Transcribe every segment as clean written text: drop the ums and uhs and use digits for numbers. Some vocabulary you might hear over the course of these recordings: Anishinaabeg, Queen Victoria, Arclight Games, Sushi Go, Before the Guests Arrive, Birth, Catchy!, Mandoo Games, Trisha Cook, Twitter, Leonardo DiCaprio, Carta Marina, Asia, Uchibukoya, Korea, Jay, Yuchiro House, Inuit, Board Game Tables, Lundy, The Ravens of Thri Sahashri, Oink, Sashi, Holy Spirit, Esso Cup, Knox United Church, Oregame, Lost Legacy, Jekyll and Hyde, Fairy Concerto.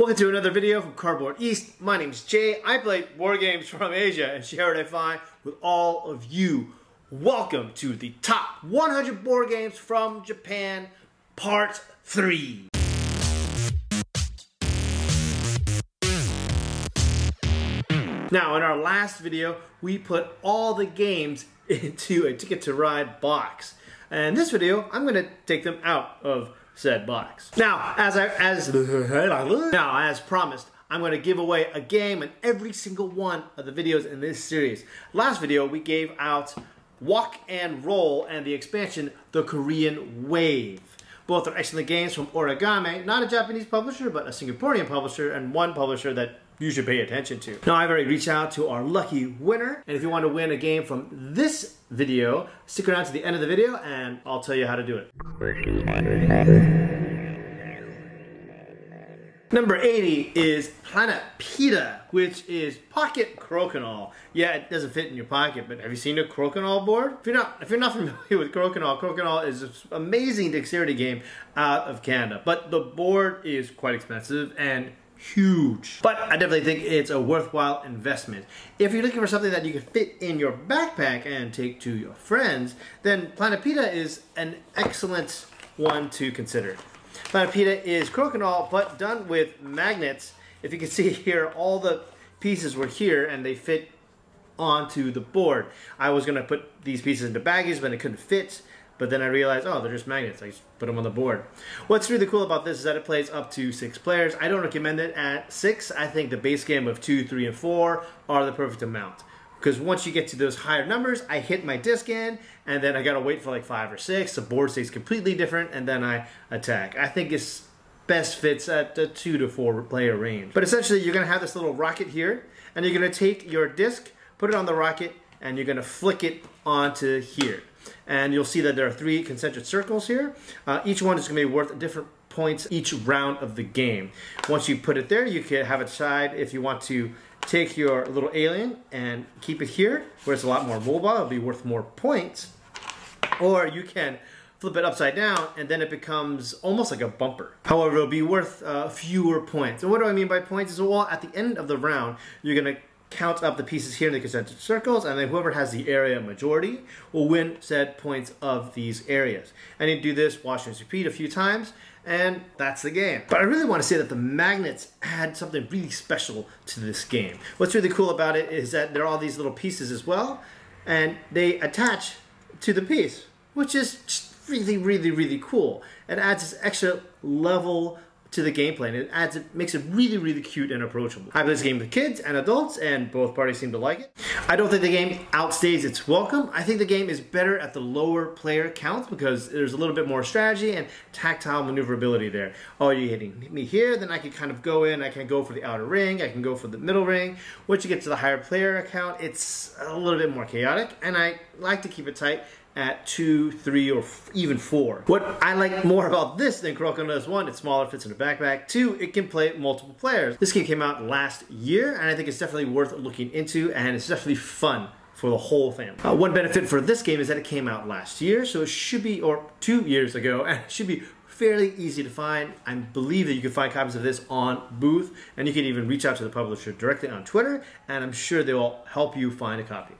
Welcome to another video from Cardboard East. My name's Jay. I play board games from Asia and share what I find with all of you. Welcome to the top 100 board games from Japan, part 3. Now, in our last video, we put all the games into a Ticket to Ride box. And this video, I'm gonna take them out of said box. Now, as promised, I'm gonna give away a game in every single one of the videos in this series. Last video, we gave out Walk and Roll and the expansion, The Korean Wave. Both are excellent games from Oregame, not a Japanese publisher, but a Singaporean publisher, and one publisher that you should pay attention to. Now, I've already reached out to our lucky winner, and if you want to win a game from this video, stick around to the end of the video and I'll tell you how to do it. Number 80 is Planet Pita, which is pocket crokinole. Yeah, it doesn't fit in your pocket, but have you seen a crokinole board? If you're not familiar with crokinole, crokinole is an amazing dexterity game out of Canada, but the board is quite expensive and huge. But I definitely think it's a worthwhile investment. If you're looking for something that you can fit in your backpack and take to your friends, then Planet Pita is an excellent one to consider. Planet Pita is crokinole, but done with magnets. If you can see here, all the pieces were here and they fit onto the board. I was gonna put these pieces into baggies, but it couldn't fit. But then I realized, oh, they're just magnets. I just put them on the board. What's really cool about this is that it plays up to 6 players. I don't recommend it at 6. I think the base game of 2, 3, and 4 are the perfect amount. Because once you get to those higher numbers, I hit my disc in, and then I gotta wait for like 5 or 6. The board stays completely different, and then I attack. I think it's best fits at the 2 to 4 player range. But essentially, you're gonna have this little rocket here, and you're gonna take your disc, put it on the rocket, and you're gonna flick it onto here. And you'll see that there are 3 concentric circles here. Each one is going to be worth different points each round of the game. Once you put it there, you can have it side if you want to take your little alien and keep it here, where it's a lot more mobile, it'll be worth more points. Or you can flip it upside down, and then it becomes almost like a bumper. However, it'll be worth fewer points. And what do I mean by points? Is, well, at the end of the round, you're going to count up the pieces here in the concentric circles, and then whoever has the area majority will win said points of these areas. And you do this, wash and repeat a few times, and that's the game. But I really want to say that the magnets add something really special to this game. What's really cool about it is that there are all these little pieces as well, and they attach to the piece, which is just really, really, really cool. It adds this extra level to the gameplay, and it makes it really, really cute and approachable. I play this game with kids and adults, and both parties seem to like it. I don't think the game outstays its welcome. I think the game is better at the lower player counts because there's a little bit more strategy and tactile maneuverability there. Oh, you're hitting me here, then I can kind of go in, I can go for the outer ring, I can go for the middle ring. Once you get to the higher player count, it's a little bit more chaotic, and I like to keep it tight at 2, 3, or even 4. What I like more about this than crokinole is, 1, it's smaller, fits in a backpack. 2, it can play multiple players. This game came out last year, and I think it's definitely worth looking into, and it's definitely fun for the whole family. One benefit for this game is that it came out last year, so it should be, or 2 years ago, and it should be fairly easy to find. I believe that you can find copies of this on Booth, and you can even reach out to the publisher directly on Twitter, and I'm sure they'll help you find a copy.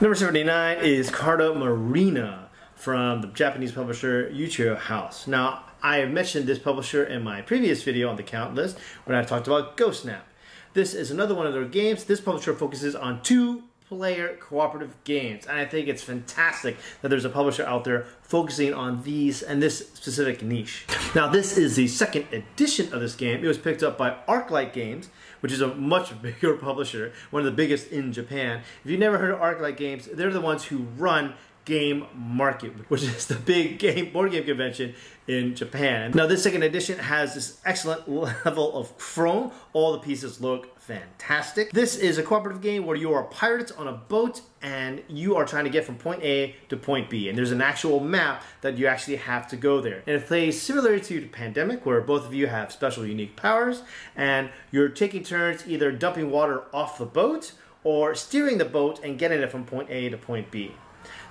Number 79 is Carta Marina from the Japanese publisher Yuchiro House. Now, I have mentioned this publisher in my previous video on the count list when I talked about Ghost Snap. This is another one of their games. This publisher focuses on 2-player cooperative games, and I think it's fantastic that there's a publisher out there focusing on these and this specific niche. Now, this is the 2nd edition of this game. It was picked up by Arclight Games, which is a much bigger publisher, one of the biggest in Japan. If you've never heard of Arclight Games, they're the ones who run Game Market, which is the big board game convention in Japan. Now, this 2nd edition has this excellent level of chrome. All the pieces look fantastic. This is a cooperative game where you are pirates on a boat and you are trying to get from point A to point B. And there's an actual map that you actually have to go there. And it plays similar to Pandemic, where both of you have special unique powers and you're taking turns either dumping water off the boat or steering the boat and getting it from point A to point B.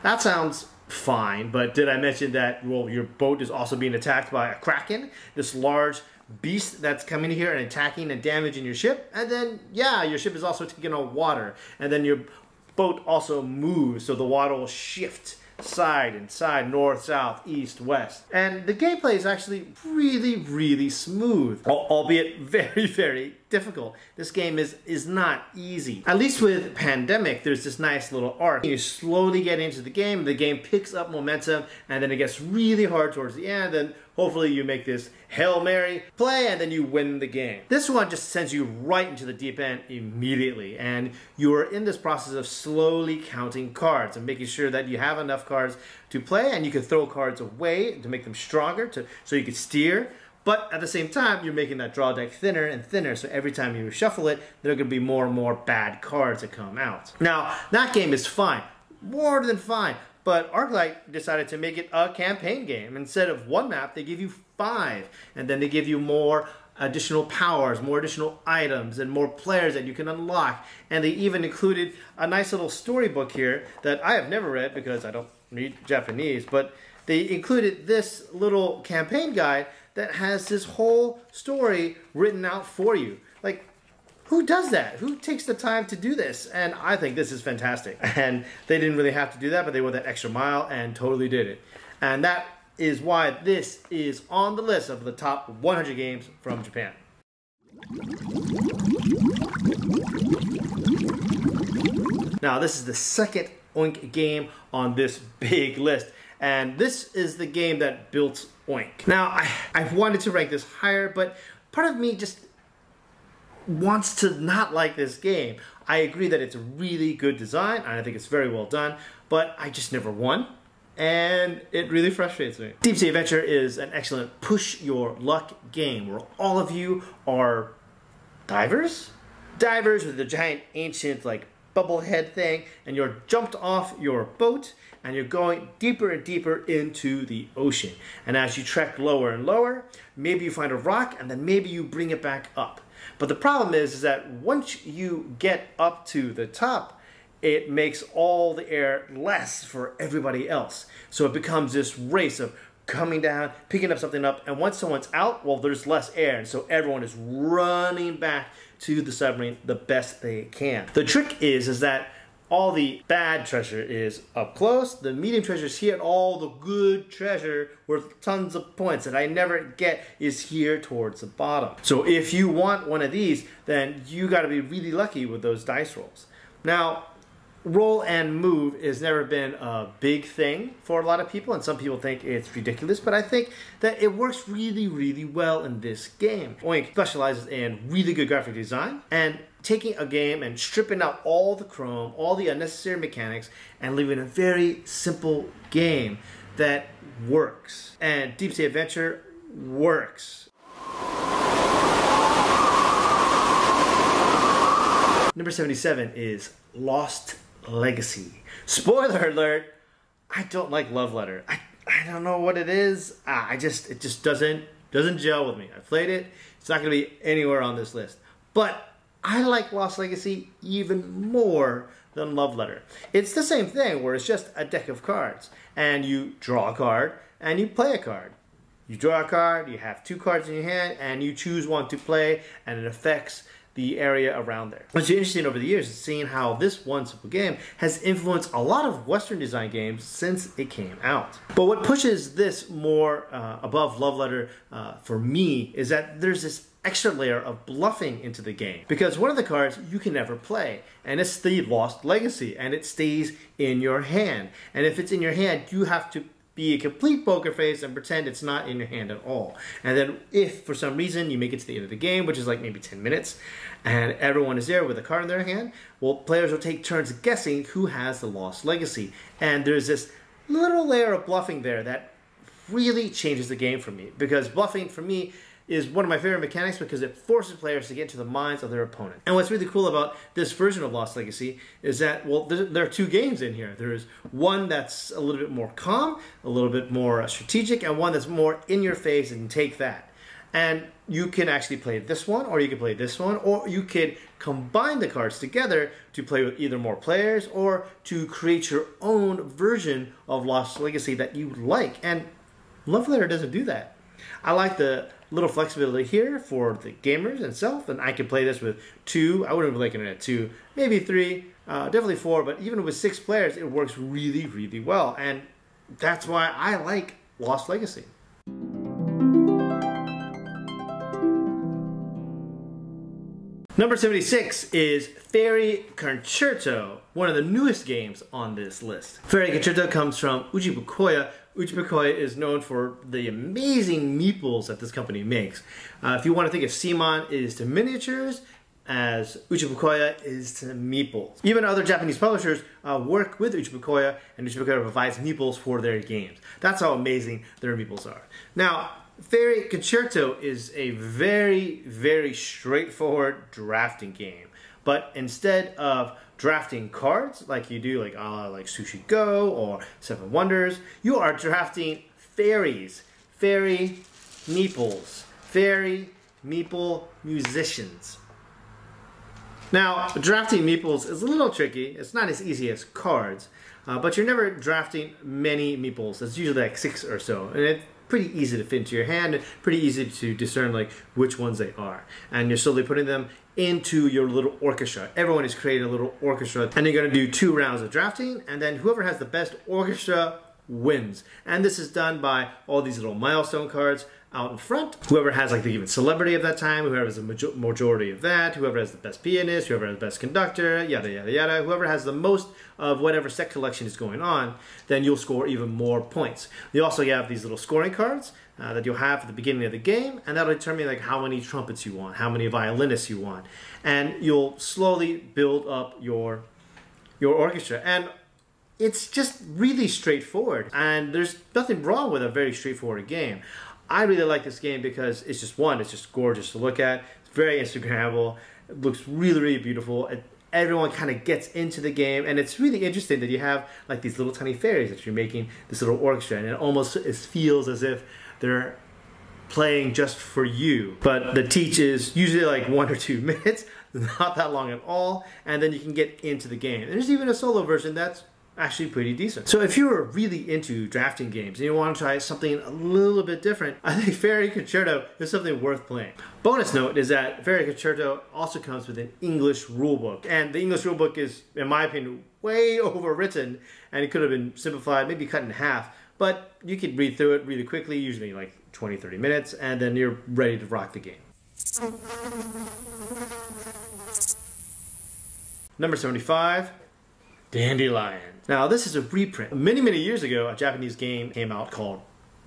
That sounds fine, but did I mention that, well, your boat is also being attacked by a kraken, this large beast that's coming here and attacking and damaging your ship, and then, yeah, your ship is also taking on water, and then your boat also moves, so the water will shift side and side, north, south, east, west. And the gameplay is actually really, really smooth, albeit very, very difficult. This game is not easy. At least with Pandemic, there's this nice little arc. You slowly get into the game picks up momentum, and then it gets really hard towards the end, and hopefully you make this Hail Mary play and then you win the game. This one just sends you right into the deep end immediately, and you're in this process of slowly counting cards and making sure that you have enough cards to play, and you can throw cards away to make them stronger so you can steer. But at the same time, you're making that draw deck thinner and thinner, so every time you shuffle it, there are going to be more and more bad cards that come out. Now, that game is fine. More than fine. But Arclight decided to make it a campaign game. Instead of one map, they give you 5, and then they give you more additional powers, more additional items, and more players that you can unlock. And they even included a nice little storybook here that I have never read because I don't read Japanese, but they included this little campaign guide that has this whole story written out for you. Like, who does that? Who takes the time to do this? And I think this is fantastic. And they didn't really have to do that, but they went that extra mile and totally did it. And that is why this is on the list of the top 100 games from Japan. Now, this is the second Oink game on this big list. And this is the game that built Oink. Now, I wanted to rank this higher, but part of me just wants to not like this game. I agree that it's a really good design, and I think it's very well done, but I just never won, and it really frustrates me. Deep Sea Adventure is an excellent push your luck game where all of you are divers? Divers with a giant ancient, like, bubble head thing, and you're jumped off your boat and you're going deeper and deeper into the ocean. And as you trek lower and lower, maybe you find a rock and then maybe you bring it back up. But the problem is that once you get up to the top, it makes all the air less for everybody else. So it becomes this race of coming down, picking up something up, and once someone's out, well, there's less air, and so everyone is running back to the submarine the best they can. The trick is that all the bad treasure is up close, the medium treasure is here, and all the good treasure worth tons of points that I never get is here towards the bottom. So if you want one of these, then you gotta be really lucky with those dice rolls. Now, roll and move has never been a big thing for a lot of people, and some people think it's ridiculous, but I think that it works really, really well in this game. Oink specializes in really good graphic design and taking a game and stripping out all the chrome, all the unnecessary mechanics, and leaving a very simple game that works. And Deep Sea Adventure works. Number 77 is Lost Legacy. Spoiler alert, I don't like Love Letter. I don't know what it is. It just doesn't gel with me. I played it. It's not going to be anywhere on this list. But I like Lost Legacy even more than Love Letter. It's the same thing where it's just a deck of cards and you draw a card and you play a card. You draw a card, you have 2 cards in your hand and you choose one to play, and it affects the area around there. What's interesting over the years is seeing how this one simple game has influenced a lot of Western design games since it came out. But what pushes this more above Love Letter for me is that there's this extra layer of bluffing into the game, because one of the cards you can never play, and it's the Lost Legacy, and it stays in your hand. And if it's in your hand, you have to be a complete poker face and pretend it's not in your hand at all. And then if for some reason you make it to the end of the game, which is like maybe 10 minutes, and everyone is there with a card in their hand, well, players will take turns guessing who has the Lost Legacy. And there's this little layer of bluffing there that really changes the game for me, because bluffing for me is one of my favorite mechanics because it forces players to get into the minds of their opponent. And what's really cool about this version of Lost Legacy is that, well, there are 2 games in here. There is one that's a little bit more calm, a little bit more strategic, and one that's more in your face and take that. And you can actually play this one, or you can play this one, or you could combine the cards together to play with either more players or to create your own version of Lost Legacy that you like. And Love Letter doesn't do that. I like the little flexibility here for the gamers and self, and I can play this with two. I wouldn't be liking it at two, maybe three, definitely four, but even with six players, it works really, really well. And that's why I like Lost Legacy. Number 76 is Fairy Concerto, one of the newest games on this list. Fairy Concerto comes from Uchibukoya. Uchibukoya is known for the amazing meeples that this company makes. If you want to think of Simon is to miniatures, as Uchibukoya is to meeples. Even other Japanese publishers work with Uchibukoya, and Uchibukoya provides meeples for their games. That's how amazing their meeples are. Now, Fairy Concerto is a very, very straightforward drafting game. But instead of drafting cards like you do, like Sushi Go or 7 Wonders, you are drafting fairies, fairy meeples, fairy meeple musicians. Now, drafting meeples is a little tricky. It's not as easy as cards, but you're never drafting many meeples. It's usually like 6 or so, and it's pretty easy to fit into your hand, and pretty easy to discern like which ones they are. And you're slowly putting them into your little orchestra. Everyone is creating a little orchestra, and you're gonna do 2 rounds of drafting, and then whoever has the best orchestra wins. And this is done by all these little milestone cards out in front. Whoever has like the given celebrity of that time, whoever has the majority of that, whoever has the best pianist, whoever has the best conductor, yada, yada, yada, whoever has the most of whatever set collection is going on, then you'll score even more points. You also have these little scoring cards that you'll have at the beginning of the game, and that'll determine like how many trumpets you want, how many violinists you want, and you'll slowly build up your orchestra. And it's just really straightforward, and there's nothing wrong with a very straightforward game. I really like this game because it's just it's just gorgeous to look at. It's very Instagrammable. It looks really, really beautiful. Everyone kind of gets into the game, and it's really interesting that you have like these little tiny fairies that you're making this little orchestra, and it almost feels as if they're playing just for you. But the teach is usually like 1 or 2 minutes, not that long at all, and then you can get into the game. And there's even a solo version that's actually pretty decent. So if you were really into drafting games and you want to try something a little bit different, I think Fairy Concerto is something worth playing. Bonus note is that Fairy Concerto also comes with an English rulebook, and the English rulebook is, in my opinion, way overwritten, and it could have been simplified, maybe cut in half, but you could read through it really quickly, usually like 20-30 minutes, and then you're ready to rock the game. Number 75, Dandelion. Now, this is a reprint. Many, many years ago, a Japanese game came out called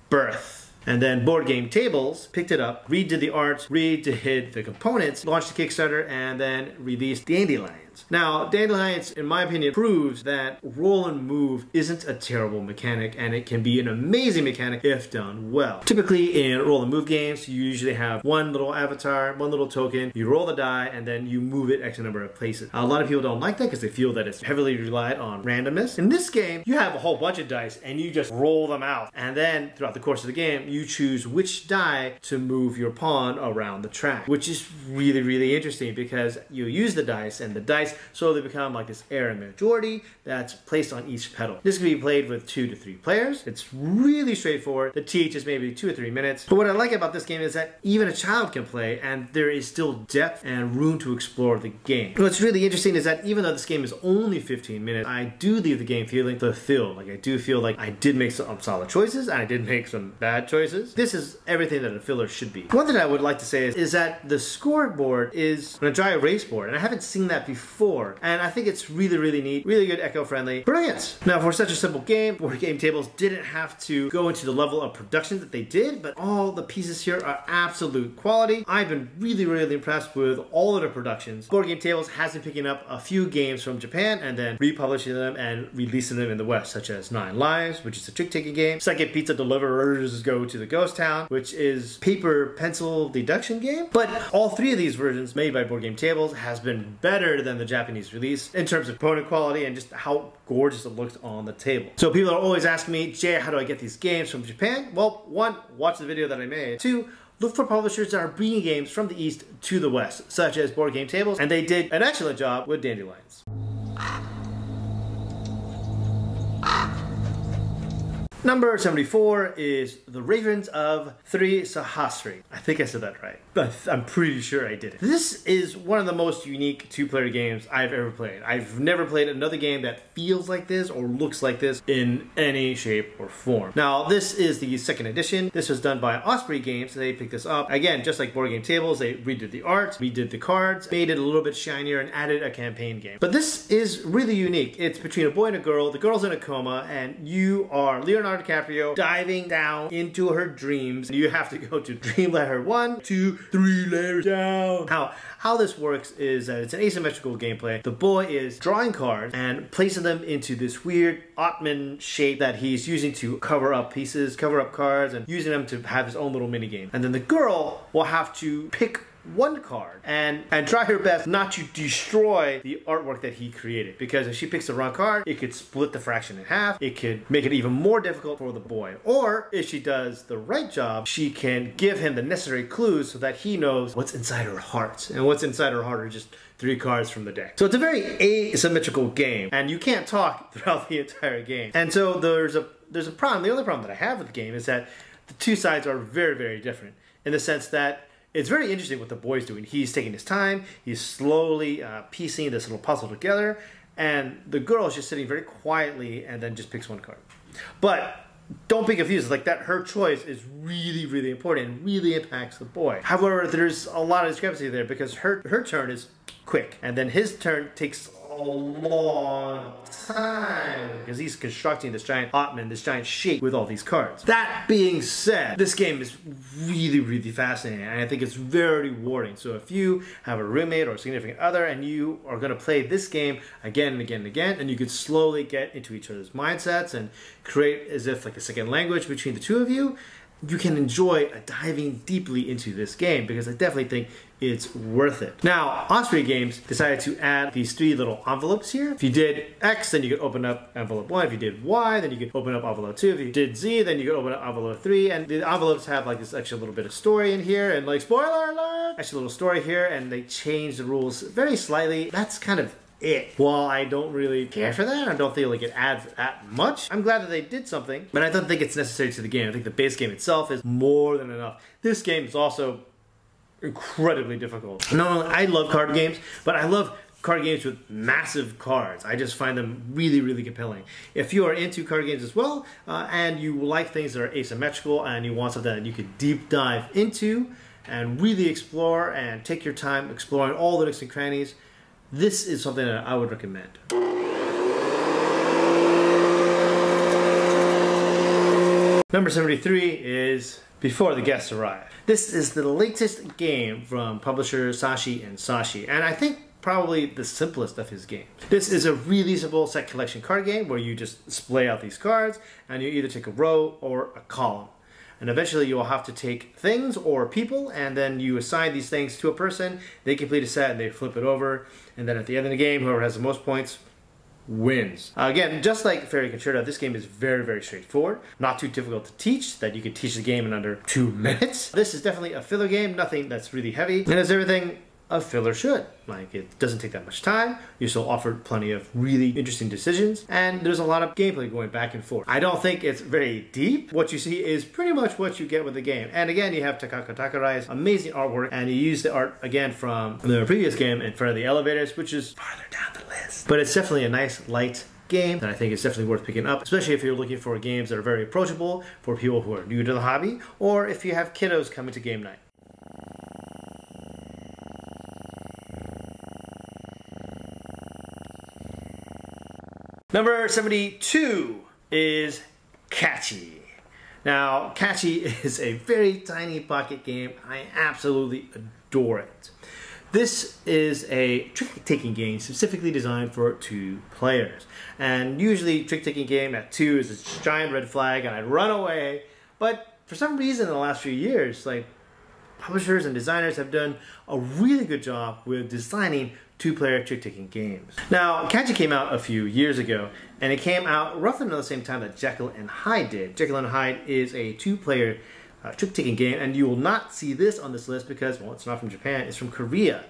Birth. And then Board Game Tables picked it up, redid the art, redid the components, launched the Kickstarter, and then released Dandelions. Now, Dandelions, in my opinion, proves that roll and move isn't a terrible mechanic, and it can be an amazing mechanic if done well. Typically, in roll and move games, you usually have one little avatar, one little token, you roll the die, and then you move it X number of places. A lot of people don't like that because they feel that it's heavily relied on randomness. In this game, you have a whole bunch of dice, and you just roll them out. And then, throughout the course of the game, you choose which die to move your pawn around the track, which is really, really interesting because you use the dice, and the dice slowly become like this air majority that's placed on each pedal. This can be played with 2 to 3 players. It's really straightforward. The teach is maybe 2 or 3 minutes. But what I like about this game is that even a child can play, and there is still depth and room to explore the game. What's really interesting is that even though this game is only 15 minutes, I do leave the game feeling fulfilled. Like I do feel like I did make some solid choices, and I did make some bad choices. This is everything that a filler should be. One thing I would like to say is that the scoreboard is a dry erase board, and I haven't seen that before, and I think it's really, really neat, really good, eco-friendly. Brilliant! Now, for such a simple game, Board Game Tables didn't have to go into the level of production that they did, but all the pieces here are absolute quality. I've been really, really impressed with all of the productions. Board Game Tables has been picking up a few games from Japan and then republishing them and releasing them in the West, such as 9 Lives, which is a trick-taking game, Psychic Pizza Deliverers Go to the Ghost Town, which is paper pencil deduction game. But all 3 of these versions made by Board Game Tables has been better than the Japanese release in terms of component quality and just how gorgeous it looks on the table. So people are always asking me, Jay, how do I get these games from Japan? Well, 1, watch the video that I made. 2, look for publishers that are bringing games from the East to the West, such as Board Game Tables, and they did an excellent job with Dandelions. Number 74 is The Ravens of Thri Sahashri. I think I said that right, but I'm pretty sure I didn't. This is one of the most unique two-player games I've ever played. I've never played another game that feels like this or looks like this in any shape or form. Now, this is the second edition. This was done by Osprey Games. They picked this up. Again, just like Board Game Tables, they redid the art, redid the cards, made it a little bit shinier, and added a campaign game. But this is really unique. It's between a boy and a girl. The girl's in a coma, and you are Leonardo DiCaprio diving down into her dreams. You have to go to dream layer 1, 2, 3 layers down. How this works is that it's an asymmetrical gameplay. The boy is drawing cards and placing them into this weird Ottoman shape that he's using to cover up pieces, cover up cards, and using them to have his own little mini game. And then the girl will have to pick one card and try her best not to destroy the artwork that he created, because if she picks the wrong card, it could split the fraction in half, it could make it even more difficult for the boy. Or if she does the right job, she can give him the necessary clues so that he knows what's inside her heart, and what's inside her heart are just three cards from the deck. So it's a very asymmetrical game, and you can't talk throughout the entire game. And so there's a problem. The other problem that I have with the game is that the two sides are very, very different, in the sense that it's very interesting what the boy's doing. He's taking his time, he's slowly piecing this little puzzle together, and the girl is just sitting very quietly and then just picks one card. But don't be confused, like that her choice is really important and really impacts the boy. However, there's a lot of discrepancy there, because her turn is quick, and then his turn takes a long time, because he's constructing this giant Ottoman, this giant shape with all these cards. That being said, this game is really fascinating, and I think it's very rewarding. So if you have a roommate or a significant other and you are going to play this game again and again and again, and you could slowly get into each other's mindsets and create as if like a second language between the two of you, you can enjoy diving deeply into this game, because I definitely think it's worth it. Now, Osprey Games decided to add these three little envelopes here. If you did X, then you could open up envelope 1. If you did Y, then you could open up envelope 2. If you did Z, then you could open up envelope 3. And the envelopes have like this extra little bit of story in here, and like, spoiler alert, extra little story here, and they changed the rules very slightly. That's kind of it. While I don't really care for that, I don't feel like it adds that much. I'm glad that they did something, but I don't think it's necessary to the game. I think the base game itself is more than enough. This game is also incredibly difficult. Normally, I love card games, but I love card games with massive cards. I just find them really compelling. If you are into card games as well, and you like things that are asymmetrical, and you want something that you can deep dive into and really explore and take your time exploring all the nooks and crannies, this is something that I would recommend. Number 73 is Before the Guests Arrive. This is the latest game from publisher Sashi and Sashi, and I think probably the simplest of his games. This is a really simple set collection card game where you just splay out these cards, and you either take a row or a column. And eventually you will have to take things or people, and then you assign these things to a person, they complete a set, and they flip it over, and then at the end of the game, whoever has the most points wins. Again, just like Fairy Concerto, this game is very straightforward, not too difficult to teach, that you could teach the game in under 2 minutes. This is definitely a filler game, nothing that's really heavy, and it's everything a filler should. Like, it doesn't take that much time, you're still offered plenty of really interesting decisions, and there's a lot of gameplay going back and forth. I don't think it's very deep. What you see is pretty much what you get with the game. And again, you have Takako Takarai's amazing artwork, and you use the art again from the previous game, In Front of the Elevators, which is farther down the list. But it's definitely a nice, light game that I think is definitely worth picking up, especially if you're looking for games that are very approachable for people who are new to the hobby, or if you have kiddos coming to game night. Number 72 is Catchy! Now, Catchy is a very tiny pocket game. I absolutely adore it. This is a trick-taking game specifically designed for 2 players. And usually, trick-taking game at 2 is this giant red flag, and I run away. But for some reason in the last few years, like, publishers and designers have done a really good job with designing two-player trick-taking games. Now, Catchy came out a few years ago, and it came out roughly around the same time that Jekyll and Hyde did. Jekyll and Hyde is a two-player trick-taking game, and you will not see this on this list because, well, it's not from Japan, it's from Korea.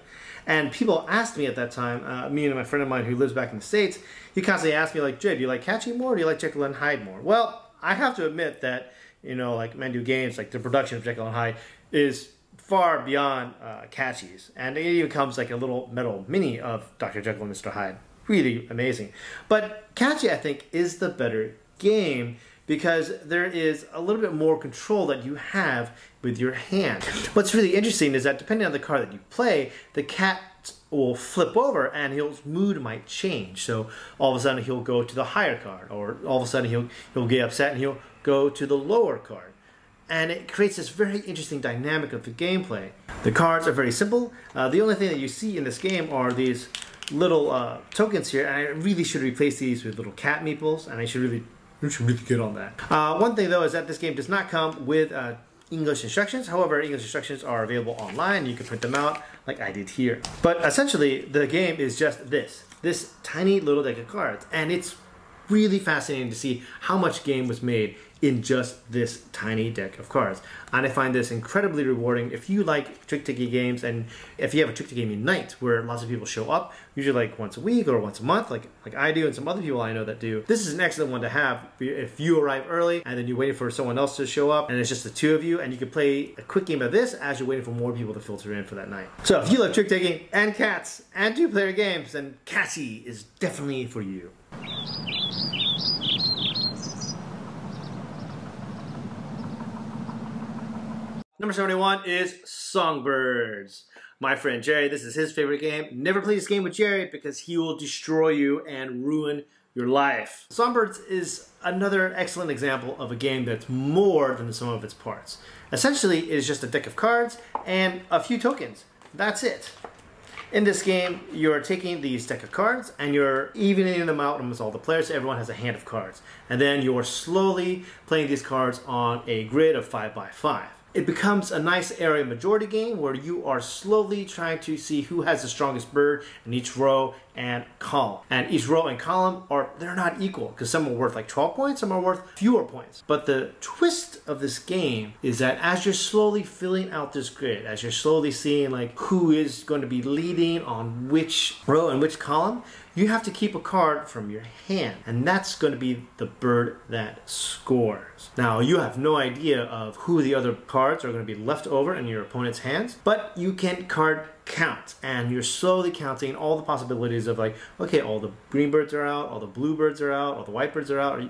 And people asked me at that time, me and my friend of mine who lives back in the States, he constantly asked me, like, Jay, do you like Catchy! More, or do you like Jekyll and Hyde more? Well, I have to admit that, you know, like Mandoo Games, like the production of Jekyll and Hyde is far beyond Catchy!'s. And it even comes like a little metal mini of Dr. Jekyll and Mr. Hyde. Really amazing. But Catchy!, I think, is the better game, because there is a little bit more control that you have with your hand. What's really interesting is that depending on the card that you play, the cat will flip over and his mood might change. So all of a sudden he'll go to the higher card, or all of a sudden he'll get upset and he'll go to the lower card. And it creates this very interesting dynamic of the gameplay. The cards are very simple. The only thing that you see in this game are these little tokens here, and I really should replace these with little cat meeples, and I should really get on that. One thing though is that this game does not come with English instructions. However, English instructions are available online. You can print them out like I did here. But essentially, the game is just this tiny little deck of cards, and it's really fascinating to see how much game was made in just this tiny deck of cards. And I find this incredibly rewarding. If you like trick-taking games, and if you have a trick-taking game night where lots of people show up, usually like once a week or once a month, like I do and some other people I know that do, this is an excellent one to have if you arrive early and then you're waiting for someone else to show up and it's just the two of you, and you can play a quick game of this as you're waiting for more people to filter in for that night. So if you love trick-taking and cats and two-player games, then Catchy! Is definitely for you. Number 71 is Songbirds. My friend Jerry, this is his favorite game. Never play this game with Jerry because he will destroy you and ruin your life. Songbirds is another excellent example of a game that's more than the sum of its parts. Essentially, it is just a deck of cards and a few tokens. That's it. In this game, you're taking these deck of cards and you're evening them out amongst all the players, so everyone has a hand of cards. And then you're slowly playing these cards on a grid of 5 by 5. It becomes a nice area majority game where you are slowly trying to see who has the strongest bird in each row and column. And each row and column they're not equal, because some are worth like 12 points, some are worth fewer points. But the twist of this game is that as you're slowly filling out this grid, as you're slowly seeing like who is going to be leading on which row and which column, you have to keep a card from your hand, and that's going to be the bird that scores. Now, you have no idea of who the other cards are going to be left over in your opponent's hands, but you can card count, and you're slowly counting all the possibilities of like, okay, all the green birds are out, all the blue birds are out, all the white birds are out.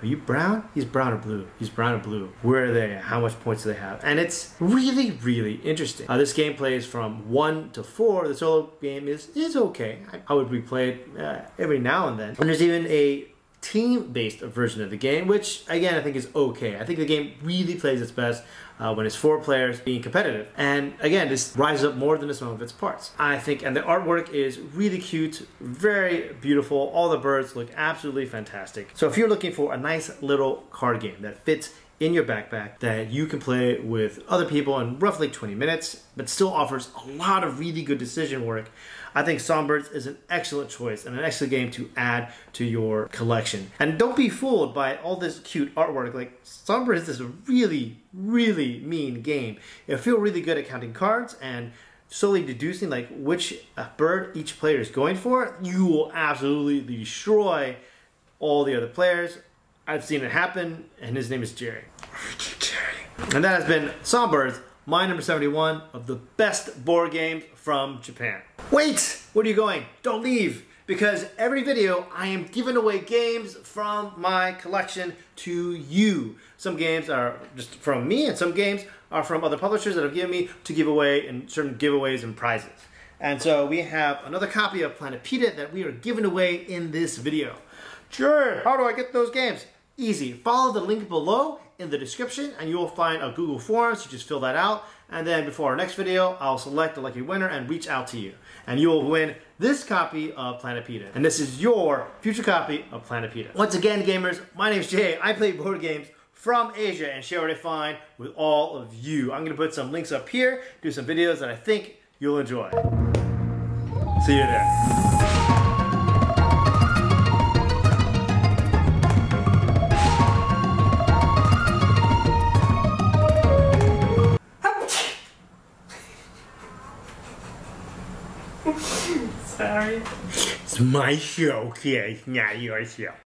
Are you brown? He's brown or blue? He's brown or blue. Where are they? How much points do they have? And it's really, really interesting. This game plays from 1 to 4. The solo game is okay. I would replay it every now and then. And there's even a team-based version of the game, which again I think is okay. I think the game really plays its best when it's 4 players being competitive. And again, this rises up more than the sum of its parts, I think. And the artwork is really cute, very beautiful. All the birds look absolutely fantastic. So if you're looking for a nice little card game that fits in your backpack that you can play with other people in roughly 20 minutes, but still offers a lot of really good decision work, I think Songbirds is an excellent choice and an excellent game to add to your collection. And don't be fooled by all this cute artwork. Like, Songbirds is a really, really mean game. It'll feel really good at counting cards and slowly deducing like which bird each player is going for. You will absolutely destroy all the other players. I've seen it happen, and his name is Jerry. And that has been Songbirds, my number 71 of the best board games from Japan. Wait, where are you going? Don't leave, because every video I am giving away games from my collection to you. Some games are just from me, and some games are from other publishers that have given me to give away in certain giveaways and prizes. And so we have another copy of Planet Pita that we are giving away in this video. Sure, how do I get those games? Easy. Follow the link below in the description and you'll find a Google form, so just fill that out, and then before our next video I'll select the lucky winner and reach out to you, and you'll win this copy of Planet Pita, and this is your future copy of Planet Pita. Once again, gamers, my name's Jay. I play board games from Asia and share what I find with all of you. I'm gonna put some links up here, do some videos that I think you'll enjoy. See you there. It's my showcase, not your show.